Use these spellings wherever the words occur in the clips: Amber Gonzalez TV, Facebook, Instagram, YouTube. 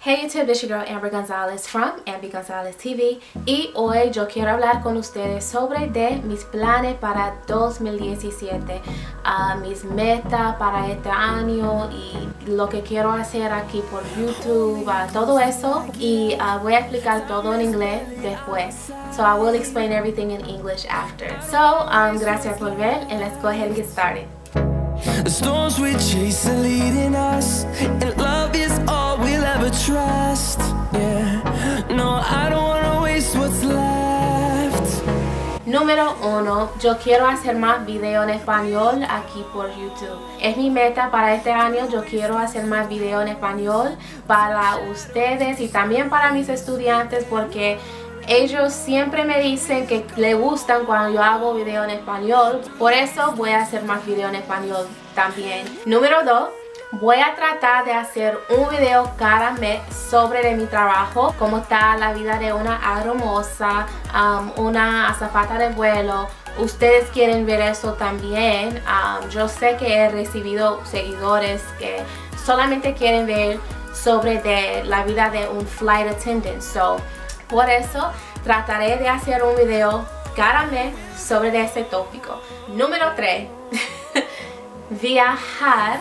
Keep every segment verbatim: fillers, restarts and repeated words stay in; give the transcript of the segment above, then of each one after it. Hey YouTube, this your girl Amber Gonzalez from Amber Gonzalez T V y hoy yo quiero hablar con ustedes sobre de mis planes para dos mil diecisiete, uh, mis metas para este año y lo que quiero hacer aquí por YouTube, uh, todo eso y uh, voy a explicar todo en inglés después. So I will explain everything in English after. So um, gracias por ver and let's go ahead and get started. The storms we chase are leading us, and love is all we'll ever trust. Yeah, no, I don't wanna waste what's left. Número uno, yo quiero hacer más videos en español aquí por YouTube. Es mi meta para este año, yo quiero hacer más videos en español para ustedes y también para mis estudiantes porque ellos siempre me dicen que le gustan cuando yo hago video en español. Por eso voy a hacer más video en español también. Número dos, voy a tratar de hacer un video cada mes sobre de mi trabajo, cómo está la vida de una aeromoza, um, una azafata de vuelo. Ustedes quieren ver eso también. Um, yo sé que he recibido seguidores que solamente quieren ver sobre de la vida de un flight attendant. So, por eso trataré de hacer un video cada mes sobre este tópico. Número tres. Viajar.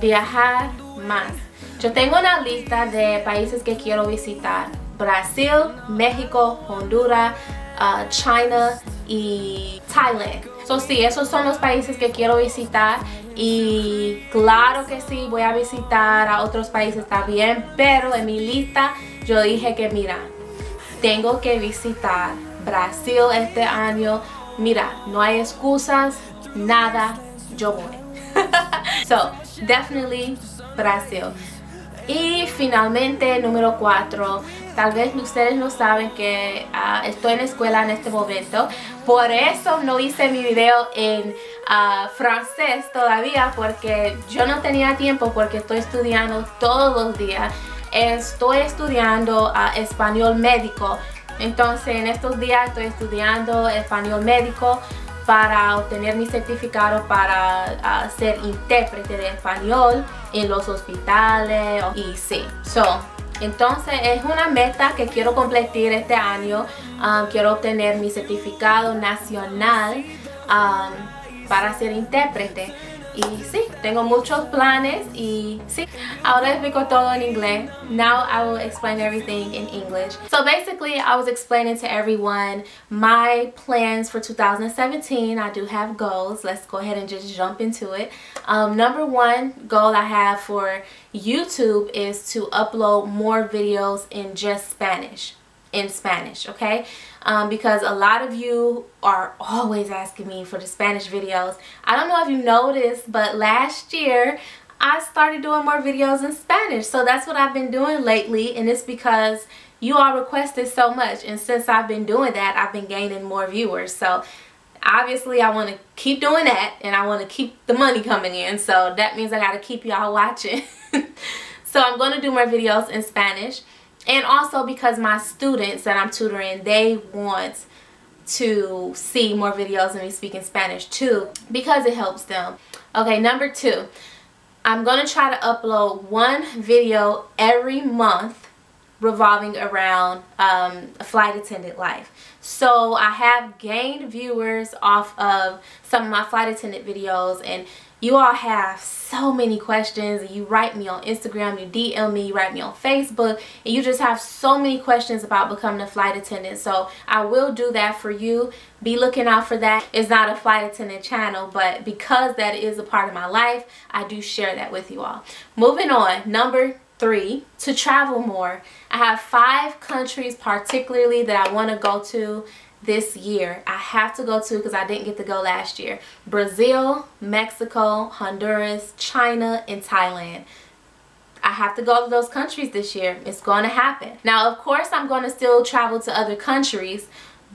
Viajar más. Yo tengo una lista de países que quiero visitar. Brasil, México, Honduras, uh, China y Tailandia. So, sí, esos son los países que quiero visitar. Y claro que sí, voy a visitar a otros países también. Pero en mi lista yo dije que mira, tengo que visitar Brasil este año. Mira, no hay excusas, nada, yo voy. So, definitely Brasil. Y finalmente, número cuatro. Tal vez ustedes no saben que uh, estoy en la escuela en este momento. Por eso no hice mi video en uh, francés todavía, porque yo no tenía tiempo porque estoy estudiando todos los días. Estoy estudiando uh, español médico, entonces en estos días estoy estudiando español médico para obtener mi certificado para uh, ser intérprete de español en los hospitales y sí. So, entonces es una meta que quiero completar este año. Um, quiero obtener mi certificado nacional um, para ser intérprete. Y sí, tengo muchos planes y sí. Ahora explico todo en inglés. Now I will explain everything in English. So basically, I was explaining to everyone my plans for two thousand seventeen. I do have goals. Let's go ahead and just jump into it. Um, number one goal I have for YouTube is to upload more videos in just Spanish. In Spanish, okay? Um, because a lot of you are always asking me for the Spanish videos. I don't know if you noticed, but last year I started doing more videos in Spanish. So that's what I've been doing lately, and it's because you all requested so much. And since I've been doing that, I've been gaining more viewers. So obviously I want to keep doing that, and I want to keep the money coming in. So that means I got to keep y'all watching. So I'm going to do more videos in Spanish. And also because my students that I'm tutoring, they want to see more videos of me speaking Spanish too because it helps them. Okay, number two, I'm going to try to upload one video every month revolving around um, flight attendant life. So I have gained viewers off of some of my flight attendant videos, and you all have so many questions. You write me on Instagram, you D M me, you write me on Facebook, and you just have so many questions about becoming a flight attendant. So I will do that for you. Be looking out for that. It's not a flight attendant channel, but because that is a part of my life, I do share that with you all. Moving on, number three, to travel more. I have five countries particularly that I want to go to this year. I have to go to because I didn't get to go last year. Brazil, Mexico, Honduras, China, and Thailand. I have to go to those countries this year. It's going to happen. Now, of course, I'm going to still travel to other countries,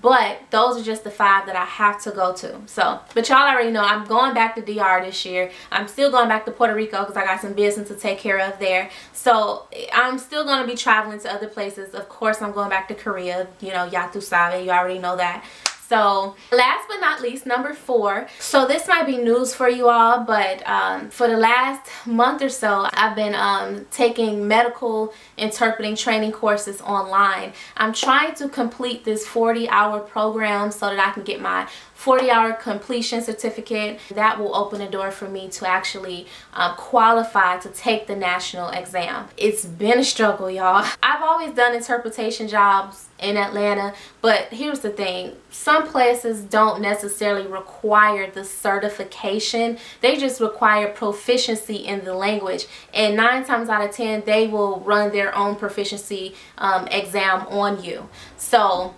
but those are just the five that I have to go to. So, but y'all already know I'm going back to D R this year. I'm still going back to Puerto Rico because I got some business to take care of there. So I'm still going to be traveling to other places. Of course, I'm going back to Korea. You know, ya tu sabe, you already know that. So last but not least, number four. So this might be news for you all, but um, for the last month or so, I've been um, taking medical interpreting training courses online. I'm trying to complete this forty hour program so that I can get my forty hour completion certificate. That will open the door for me to actually uh, qualify to take the national exam. It's been a struggle, y'all. I've always done interpretation jobs in Atlanta, but here's the thing. Some places don't necessarily require the certification. They just require proficiency in the language, and nine times out of ten they will run their own proficiency um, exam on you. So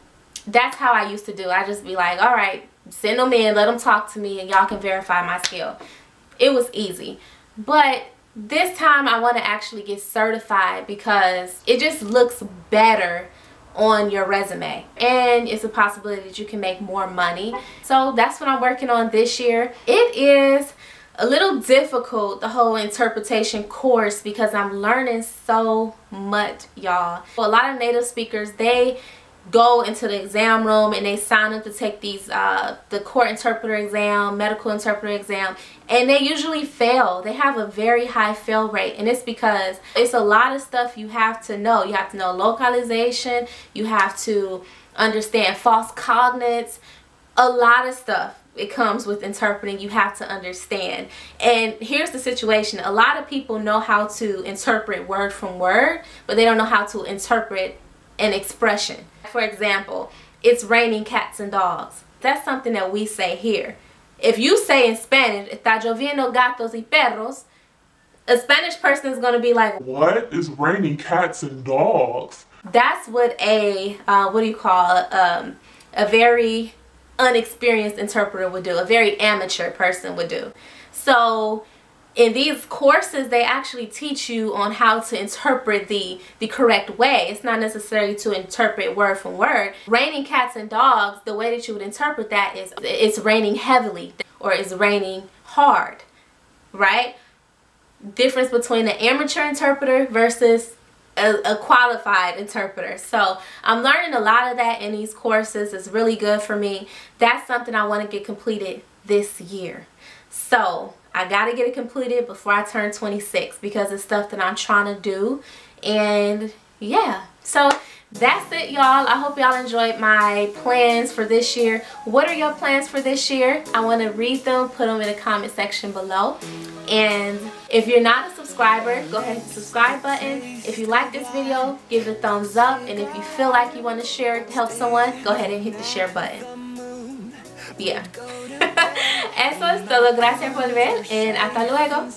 that's how I used to do. I just be like, all right, send them in, let them talk to me, and y'all can verify my skill. It was easy. But this time I want to actually get certified because it just looks better on your resume, and it's a possibility that you can make more money. So that's what I'm working on this year. It is a little difficult, the whole interpretation course, because I'm learning so much, y'all. Well, a lot of native speakers, they go into the exam room and they sign up to take these uh, the court interpreter exam, medical interpreter exam, and they usually fail. They have a very high fail rate, and it's because it's a lot of stuff you have to know. You have to know localization, you have to understand false cognates, a lot of stuff. It comes with interpreting, you have to understand. And here's the situation. A lot of people know how to interpret word from word, but they don't know how to interpret an expression. For example, it's raining cats and dogs. That's something that we say here. If you say in Spanish, está lloviendo gatos y perros, a Spanish person is going to be like, what is raining cats and dogs? That's what a, uh, what do you call it, um, a very unexperienced interpreter would do, a very amateur person would do. So in these courses, they actually teach you on how to interpret the, the correct way. It's not necessary to interpret word for word. Raining cats and dogs, the way that you would interpret that is, it's raining heavily or it's raining hard, right? Difference between an amateur interpreter versus a, a qualified interpreter. So I'm learning a lot of that in these courses. It's really good for me. That's something I want to get completed this year. So I gotta get it completed before I turn twenty-six because it's stuff that I'm trying to do. And yeah, so that's it, y'all. I hope y'all enjoyed my plans for this year. What are your plans for this year? I want to read them, put them in the comment section below. And if you're not a subscriber, go ahead and hit the subscribe button. If you like this video, give it a thumbs up. And if you feel like you want to share it to help someone, go ahead and hit the share button. Yeah. Eso es todo, gracias por ver y hasta luego.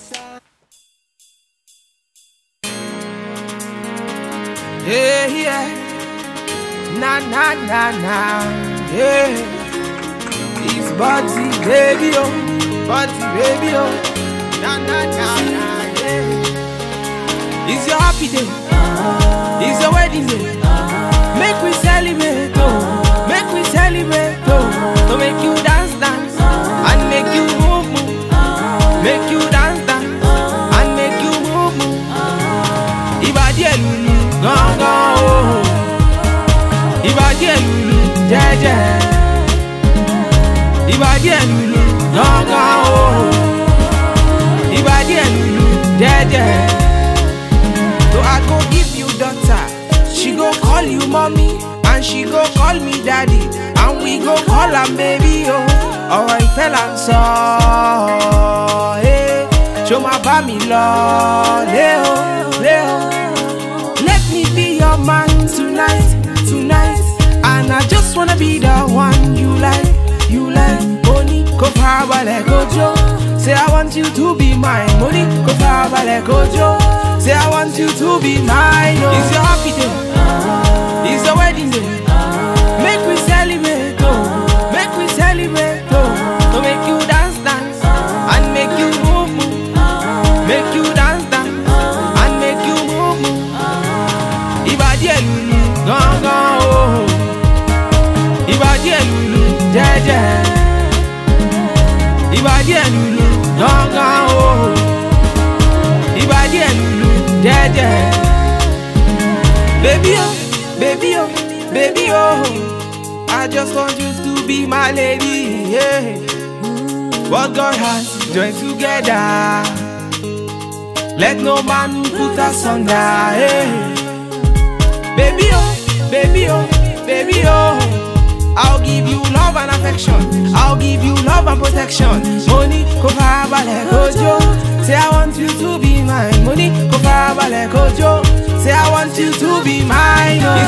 Yeah, yeah. Nah, nah, nah, nah. Yeah. It's body, baby, oh. Body, baby, oh. Nah, nah, nah, nah. Yeah. It's your happy day. It's your wedding day. Make we celebrate, oh. Make we celebrate, oh. To make you dance, dance. And make you move, move. Make you dance, dance. And make you move, move. Ibadi elulu, gong gong oh. Ibadi elulu, je je. Ibadi elulu, gong gong oh. Ibadi elulu, je je. So I go give you daughter, she go call you mommy, and she go call me daddy, and we go call her baby oh. Ọ̀rọ̀ ìfẹ́ là ń sọ ẹ́ ṣó máa bá mi lọ léo léo. Let me be your man tonight tonight, and I just wanna be the one you like you like. Mo ní kó farabalẹ̀ kó jó, say I want you to be mine. Mo ní kó farabalẹ̀ kó jó, say I want you to be mine. Oh. It's your happy day, it's your wedding day, make we celebrate. Oh. Make we celebrate, oh. To make you dance, dance, and make you move, move. Make you dance, dance, and make you move, move. Ibadi elulu, gong gong oh. Ibadi elulu, je je. Ibadi elulu, gong gong oh. Ibadi elulu, je je. Baby oh, baby oh, baby oh. I just want you to be my lady, yeah. What God has joined together, let no man put us under, yeah. Baby oh, baby oh, baby oh, I'll give you love and affection, I'll give you love and protection. Money, kofa bale kojo, say I want you to be mine. Money, kofa bale kojo, say I want you to be mine.